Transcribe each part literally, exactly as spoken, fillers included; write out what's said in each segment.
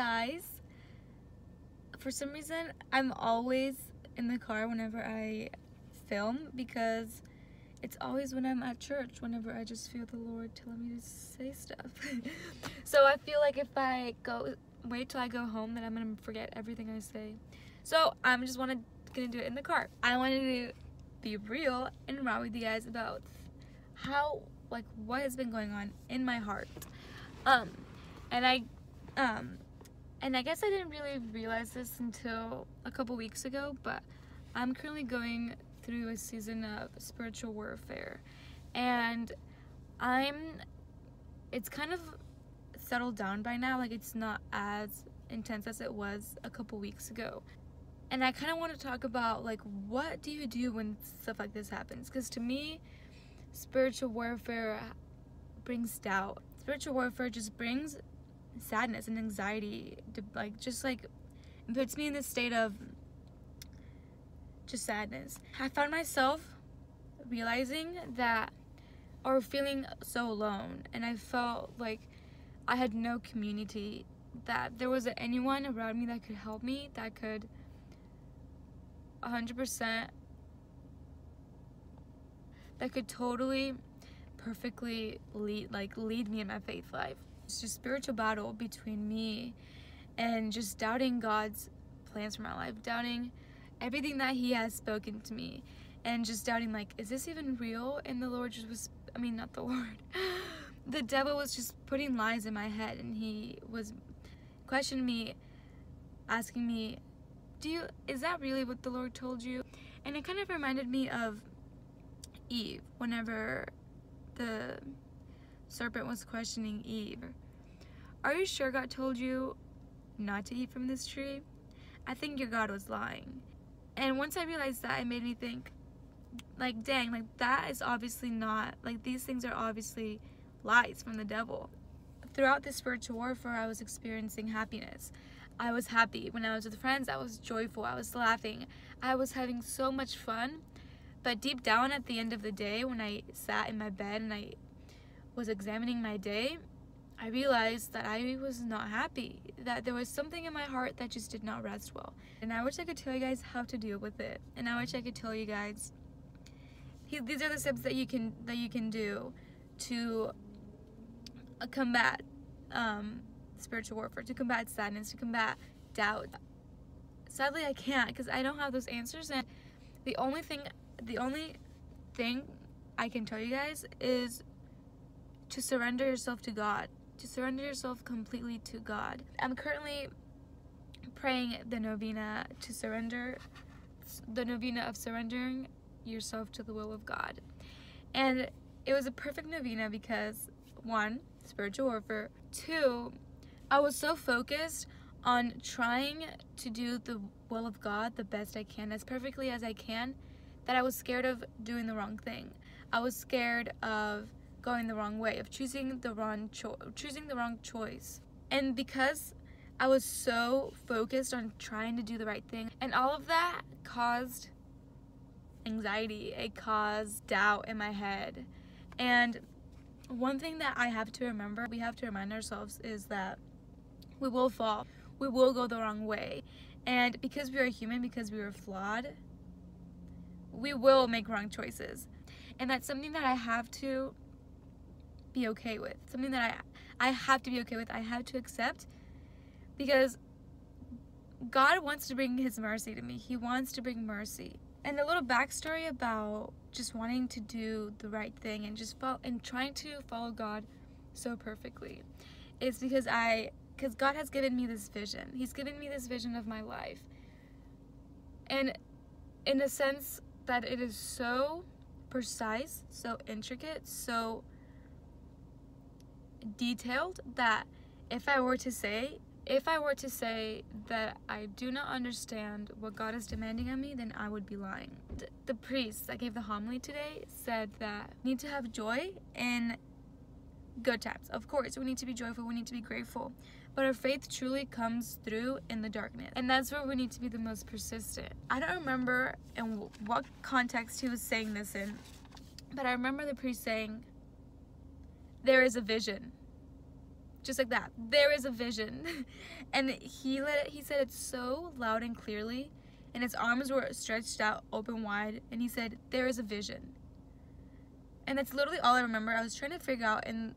guys. For some reason, I'm always in the car whenever I film, because it's always when I'm at church, whenever I just feel the Lord telling me to say stuff. So I feel like if I go wait till I go home, then I'm gonna forget everything I say. So I'm just wanna gonna do it in the car. I wanted to be real and raw with you guys about how, like, what has been going on in my heart. Um, and I, um. And I guess I didn't really realize this until a couple weeks ago, but I'm currently going through a season of spiritual warfare, and I'm, it's kind of settled down by now, like it's not as intense as it was a couple weeks ago. And I kind of want to talk about, like, what do you do when stuff like this happens? Because to me, spiritual warfare brings doubt. Spiritual warfare just brings sadness and anxiety, like just like puts me in this state of just sadness. I found myself realizing that, or feeling so alone, and I felt like I had no community, that there wasn't anyone around me that could help me, that could one hundred percent, that could totally perfectly lead like lead me in my faith life. It's just spiritual battle between me and just doubting God's plans for my life, doubting everything that he has spoken to me, and just doubting, like, is this even real? And the Lord just was, I mean, not the Lord, the devil was just putting lies in my head, and he was questioning me, asking me, do you, is that really what the Lord told you? And it kind of reminded me of Eve, whenever the serpent was questioning Eve. Are you sure God told you not to eat from this tree? I think your God was lying. And once I realized that, it made me think, like, dang, like that is obviously not, like these things are obviously lies from the devil. Throughout this spiritual warfare, I was experiencing happiness. I was happy when I was with friends. I was joyful. I was laughing. I was having so much fun. But deep down at the end of the day, when I sat in my bed and I was examining my day, I realized that I was not happy, that there was something in my heart that just did not rest well. And I wish I could tell you guys how to deal with it, and I wish I could tell you guys these are the steps that you can that you can do to combat um, spiritual warfare, to combat sadness, to combat doubt. Sadly, I can't, because I don't have those answers, and the only thing the only thing I can tell you guys is to surrender yourself to God, to surrender yourself completely to God. I'm currently praying the novena to surrender, the novena of surrendering yourself to the will of God. And it was a perfect novena because, one, spiritual warfare, two, I was so focused on trying to do the will of God the best I can, as perfectly as I can, that I was scared of doing the wrong thing. I was scared of going the wrong way, of choosing the wrong cho choosing the wrong choice. And because I was so focused on trying to do the right thing, and all of that caused anxiety, it caused doubt in my head. And one thing that I have to remember, we have to remind ourselves, is that we will fall, we will go the wrong way, and because we are human, because we are flawed, we will make wrong choices. And that's something that I have to be okay with, something that I I have to be okay with, I have to accept, because God wants to bring his mercy to me. He wants to bring mercy. And a little backstory about just wanting to do the right thing and just follow, and trying to follow God so perfectly, is because I because God has given me this vision. He's given me this vision of my life, and in a sense that it is so precise, so intricate, so detailed, that if I were to say if I were to say that I do not understand what God is demanding of me, then I would be lying. The priest that gave the homily today said that we need to have joy in good times. Of course, we need to be joyful, we need to be grateful, but our faith truly comes through in the darkness, and that's where we need to be the most persistent. I don't remember in what context he was saying this in, but I remember the priest saying, there is a vision. just like that, there is a vision. And he let it, he said it so loud and clearly, and his arms were stretched out open wide, and he said, there is a vision. And that's literally all I remember. I was trying to figure out in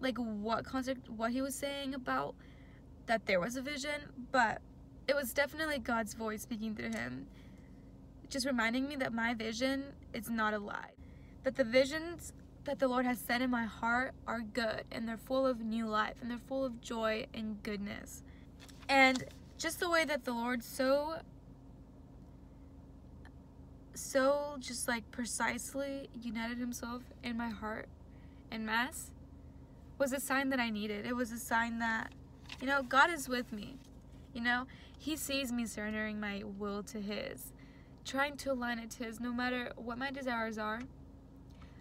like what concept, what he was saying about that there was a vision, but it was definitely God's voice speaking through him, just reminding me that my vision is not a lie, that the visions that the Lord has set in my heart are good, and they're full of new life, and they're full of joy and goodness. And just the way that the Lord so so just like precisely united himself in my heart in Mass was a sign that I needed. It was a sign that, you know, God is with me. You know, he sees me surrendering my will to his, trying to align it to his, no matter what my desires are,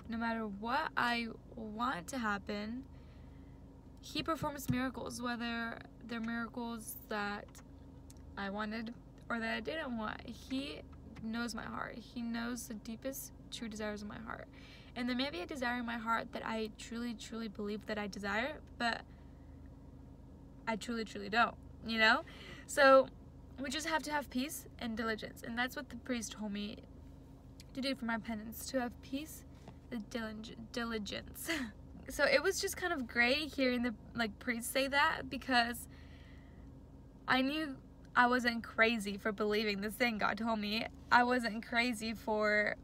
no matter what I want to happen. He performs miracles, whether they're miracles that I wanted or that I didn't want. He knows my heart. He knows the deepest true desires of my heart. And there may be a desire in my heart that I truly, truly believe that I desire, but I truly, truly don't, you know? So we just have to have peace and diligence. And that's what the priest told me to do for my penance, to have peace and diligence. So it was just kind of great hearing the like priest say that, because I knew I wasn't crazy for believing this thing God told me. I wasn't crazy for,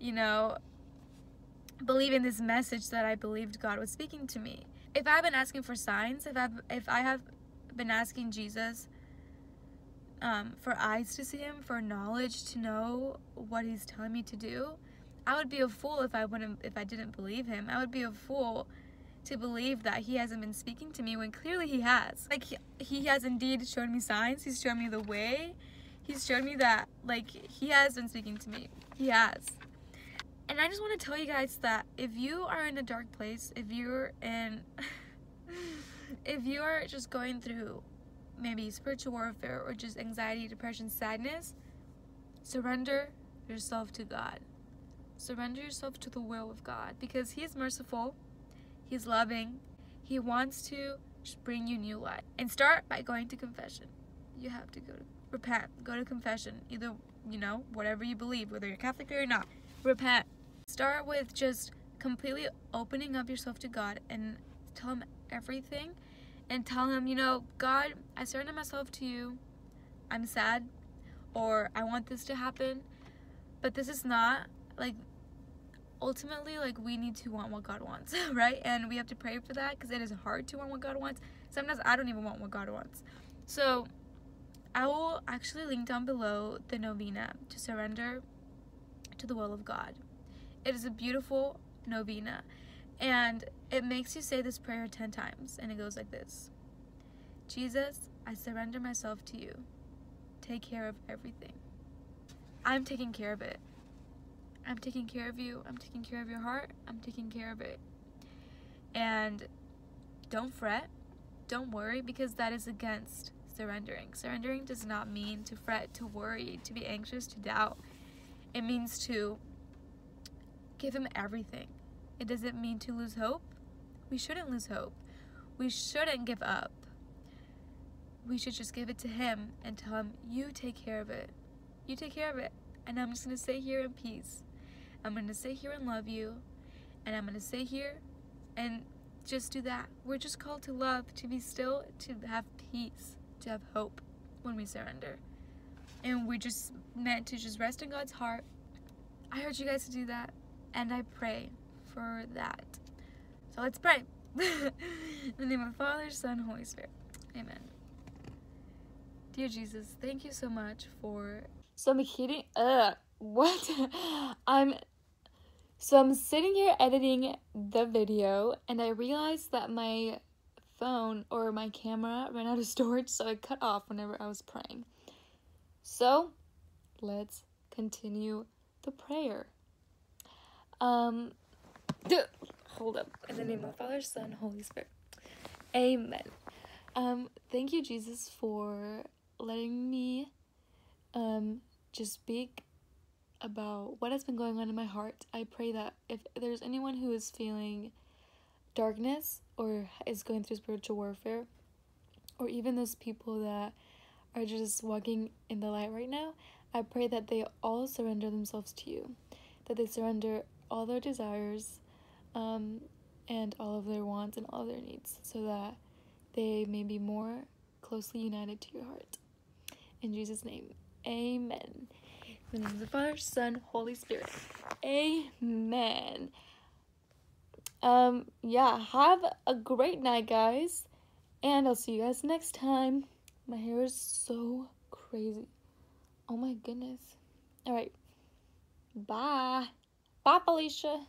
you know, believing this message that I believed God was speaking to me. If I've been asking for signs, if, I've, if I have been asking Jesus um, for eyes to see him, for knowledge to know what he's telling me to do, I would be a fool if I wouldn't, if I didn't believe him. I would be a fool to believe that he hasn't been speaking to me when clearly he has. Like, he, he has indeed shown me signs. He's shown me the way. He's shown me that, like, he has been speaking to me. He has. And I just want to tell you guys that if you are in a dark place, if you're in, if you are just going through maybe spiritual warfare or just anxiety, depression, sadness, surrender yourself to God. Surrender yourself to the will of God, because he's merciful, he's loving, he wants to bring you new life. And start by going to confession. You have to go to, repent, go to confession, either, you know, whatever you believe, whether you're Catholic or you're not, repent. Start with just completely opening up yourself to God and tell him everything, and tell him, you know, God, I surrender myself to you, I'm sad, or I want this to happen, but this is not, like, ultimately, like, we need to want what God wants, right? And we have to pray for that, because it is hard to want what God wants. Sometimes I don't even want what God wants. So I will actually link down below the novena to surrender to the will of God. It is a beautiful novena, and it makes you say this prayer ten times, and it goes like this. Jesus, I surrender myself to you. Take care of everything. I'm taking care of it. I'm taking care of you. I'm taking care of your heart. I'm taking care of it. And don't fret. Don't worry, because that is against surrendering. Surrendering does not mean to fret, to worry, to be anxious, to doubt. It means to give him everything. It doesn't mean to lose hope. We shouldn't lose hope. We shouldn't give up. We should just give it to him and tell him, you take care of it. You take care of it. And I'm just going to stay here in peace. I'm going to sit here and love you, and I'm going to stay here and just do that. We're just called to love, to be still, to have peace, to have hope when we surrender. And we're just meant to just rest in God's heart. I urge you guys to do that, and I pray for that. So let's pray. In the name of the Father, Son, Holy Spirit. Amen. Dear Jesus, thank you so much for... So I'm kidding. Uh, what? I'm... So I'm sitting here editing the video, and I realized that my phone or my camera ran out of storage, so I cut off whenever I was praying. So let's continue the prayer. Um, hold up. In the name of the Father, Son, Holy Spirit. Amen. Um, thank you, Jesus, for letting me um just speak about what has been going on in my heart. I pray that if there's anyone who is feeling darkness or is going through spiritual warfare, or even those people that are just walking in the light right now, I pray that they all surrender themselves to you, that they surrender all their desires um, and all of their wants and all of their needs, so that they may be more closely united to your heart. In Jesus' name, amen. In the name of the Father, Son, Holy Spirit, amen. Um, yeah, have a great night, guys, and I'll see you guys next time. My hair is so crazy. Oh my goodness. All right. Bye. Bye, Felicia.